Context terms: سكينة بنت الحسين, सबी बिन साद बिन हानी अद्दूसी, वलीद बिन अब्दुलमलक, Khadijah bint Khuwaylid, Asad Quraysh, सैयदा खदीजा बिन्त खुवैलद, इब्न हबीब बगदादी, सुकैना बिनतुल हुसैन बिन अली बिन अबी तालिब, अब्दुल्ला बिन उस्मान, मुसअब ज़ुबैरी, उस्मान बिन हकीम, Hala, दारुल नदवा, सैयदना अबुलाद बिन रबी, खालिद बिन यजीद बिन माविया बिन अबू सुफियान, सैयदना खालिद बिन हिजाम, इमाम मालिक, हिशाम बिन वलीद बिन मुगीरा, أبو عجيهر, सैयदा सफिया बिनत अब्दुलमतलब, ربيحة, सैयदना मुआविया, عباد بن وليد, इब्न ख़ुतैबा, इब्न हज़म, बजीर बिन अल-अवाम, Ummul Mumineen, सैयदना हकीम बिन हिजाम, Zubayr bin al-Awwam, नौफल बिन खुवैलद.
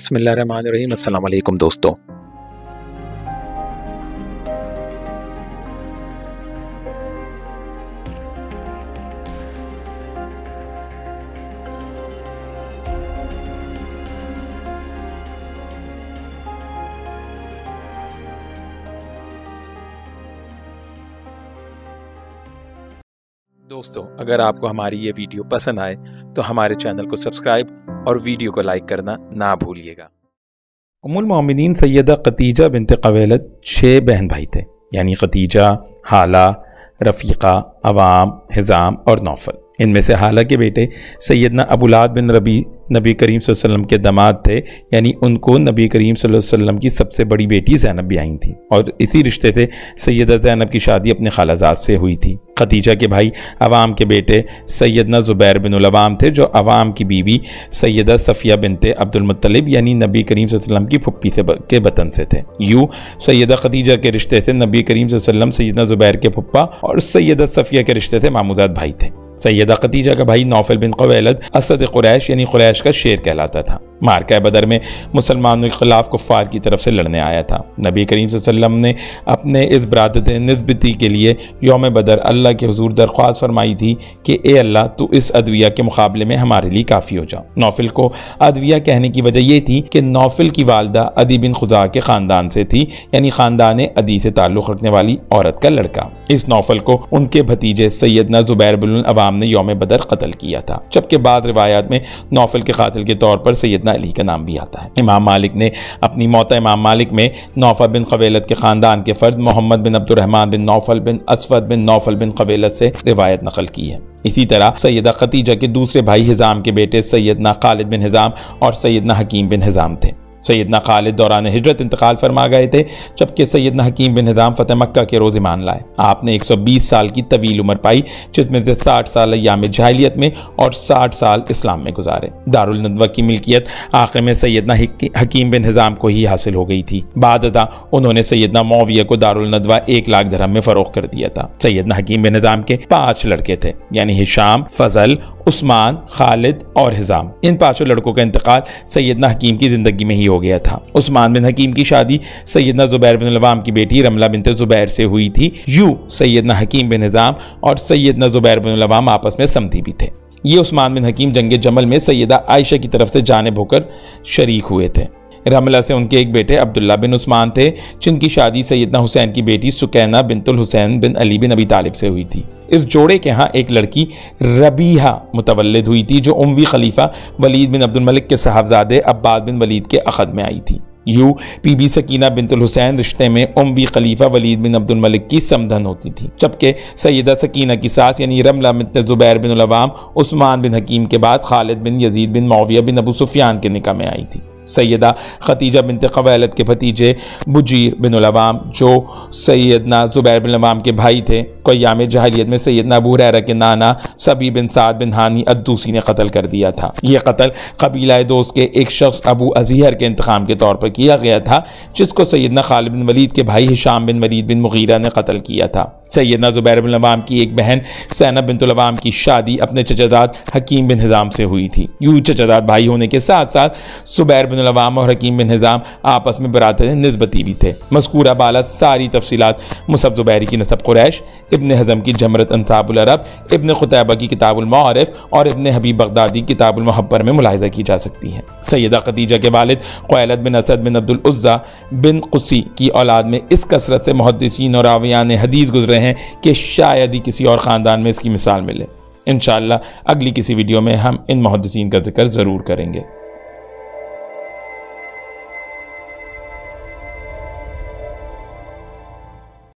बिस्मिल्लाहिर्रहमानिर्रहीम। अस्सलाम वालेकुम दोस्तों, अगर आपको हमारी ये वीडियो पसंद आए तो हमारे चैनल को सब्सक्राइब और वीडियो को लाइक करना ना भूलिएगा। उम्मुल मोमिनीन सैयदा खदीजा बिन्त खुवैलद 6 बहन भाई थे, यानी खदीजा, हाला, रफ़ीक़ा, अवाम, हिज़ाम और नौफल। इनमें से हाला के बेटे सैयदना अबुलाद बिन रबी नबी करीम सल्लल्लाहु अलैहि वसल्लम के दामाद थे, यानी उनको नबी करीम सल्लल्लाहु अलैहि वसल्लम की सबसे बड़ी बेटी ज़ैनब भी आई थी और इसी रिश्ते से सैयदा ज़ैनब की शादी अपने खालाजाद से हुई थी। खदीजा के भाई अवाम के बेटे सैयदना ज़ुबैर बिन अल-अवाम थे, जो अवाम की बीवी सैयदा सफिया बिनत अब्दुलमतलब यानी नबी करीम सल्लल्लाहु अलैहि वसल्लम की फुप्पी के वतन से थे। यूँ सैयदा खदीजा के रिश्ते से नबी करीम सल्लल्लाहु अलैहि वसल्लम सैयदना ज़ुबैर के फुप्पा और सैयदा सफिया के रिश्ते से मामूदात भाई थे। सैयदा खदीजा का भाई नौफल बिन कवैलद असद कुरैश यानी कुरैश का शेर कहलाता था। मार्का बदर में मुसलमानों के खिलाफ कुफ़ार की तरफ से लड़ने आया था। नबी करीम सल्लल्लाहु अलैहि वसल्लम ने अपने इस बरादत नस्बती के लिए यौम बदर अल्लाह के हुजूर दरख्वास्त फरमाई थी कि ए अल्लाह, तू इस अदविया के मुकाबले में हमारे लिए काफ़ी हो जा। नौफल को अदविया कहने की वजह यह थी कि नौफल की वालदा अदी बिन खुदा के ख़ानदान से थी, यानी ख़ानदान अदी से ताल्लुक़ रखने वाली औरत का लड़का। इस नौफल को उनके भतीजे सैयदना ज़ुबैर बिन अल-अवाम ने यौम बदर कत्ल किया था, जबकि बाद रिवायात में नौफल के कातिल के तौर पर सैयदना अली का नाम भी आता है। इमाम मालिक ने अपनी मौता इमाम मालिक में नौफल बिन खुवैलद के खानदान के फर्द मोहम्मद बिन अब्दुर्रहमान बिन नौफल बिन असवद बिन नौफल बिन खुवैलद से रिवायत नकल की है। इसी तरह सैयदा खदीजा के दूसरे भाई हिजाम के बेटे सैयदना खालिद बिन हिजाम और सैयदना हकीम बिन हिजाम थे। सैयदना खालिद दौरान हिजरत इंतकाल फरमा गए थे, जबकि सैयदना हकीम बिन हिजाम फतेह मक्का के रोज़ ईमान लाए। आपने 120 साल की तवील उम्र पाई, जिसमें से 60 साल अय्याम जाहिलियत में और 60 साल इस्लाम में गुजारे। दारुल नदवा की मिल्कियत आखिर में सैयदना हकीम बिन हिजाम को ही हासिल हो गई थी। बाद अदा उन्होंने सैयदना मुआविया को दारुल नदवा 1,00,000 दिरहम में फ़रोख्त कर दिया था। सैयदना हकीम बिन हिजाम के 5 लड़के थे, यानी हिशाम, फजल, उस्मान, खालिद और हिजाम। इन 5 लड़कों का इंतकाल सैयदना हकीम की ज़िंदगी में ही हो गया था। उस्मान बिन हकीम की शादी सैयदना ज़ुबैर बिन अल-अवाम की बेटी रमला बिनत ज़ुबैर से हुई थी। यूँ सैयदना हकीम बिन हिजाम और सैयदना ज़ुबैर बिन अल-अवाम आपस में समधी भी थे। ये उस्मान बिन हकीम जंग जमल में सैयदा आयशा की तरफ से जानेब होकर शरीक हुए थे। रमला से उनके एक बेटे अब्दुल्ला बिन उस्मान थे, जिनकी शादी सैयदना हुसैन की बेटी सुकैना बिनतुल हुसैन बिन अली बिन अबी तालिब से हुई थी। इस जोड़े के यहाँ एक लड़की रबीहा मुतवल्लिद हुई थी, जो उमवी खलीफा वलीद बिन अब्दुलमलक के साहबजादे अब्बाद बिन वलीद के अखद में आई थी। यूँ बीबी सकीना बिनतुल हुसैन रिश्ते में उमवी खलीफा वलीद बिन अब्दुलमलक की समधन होती थी, जबकि सैयदा सकीना की सास यानी रमला बिनत ज़ुबैर बिन अल-अवाम उस्मान बिन हकीम के बाद खालिद बिन यजीद बिन माविया बिन अबू सुफियान के निकाह में आई थी। सैयदा खदीजा बिनत खुवैलद के भतीजे बजीर बिन अल-अवाम, जो सैयदना ज़ुबैर बिन अल-अवाम के भाई थे, को याम जहलियत में सैयदना अबू हुरैरा के नाना सबी बिन साद बिन हानी अद्दूसी ने कत्ल कर दिया था। यह कत्ल कबीला दोस्त के एक शख्स अबू अजीहर के इंतकाम के तौर पर किया गया था, जिसको सैयदना खालिद बिन वलीद के भाई हिशाम बिन वलीद बिन मुगीरा ने कत्ल किया था। सैयदना ज़ुबैर बिन अल-अवाम की एक बहन ज़ैनब बिनत अल-अवाम की शादी अपने चचादाद हकीम बिन हिजाम से हुई थी। यूँ चचादाद भाई होने के साथ साथ ज़ुबैर बिन अल-अवाम और हकीम बिन हिजाम आपस में बरादरी नस्बती भी थे। मज़कूरा बाला सारी तफसीलात मुसअब ज़ुबैरी की नसब कुरैश, इब्न हज़म की जमरत अंसाबुल अरब, इब्न ख़ुतैबा की किताबुल मआरिफ और इब्न हबीब बगदादी किताबुल मुहब्बर में मुलाहिज़ा की जा सकती है। सैयदा खदीजा के वालिद खुवैलद बिन असद बिन अब्दुल उज़्ज़ा बिन कुसी की औलाद में इस कसरत से मुहद्दिसीन और रावियान हदीस गुजरे हैं कि शायद ही किसी और ख़ानदान में इसकी मिसाल मिले। इंशाअल्लाह अगली किसी वीडियो में हम इन मुहद्दिसीन का जिक्र ज़रूर करेंगे।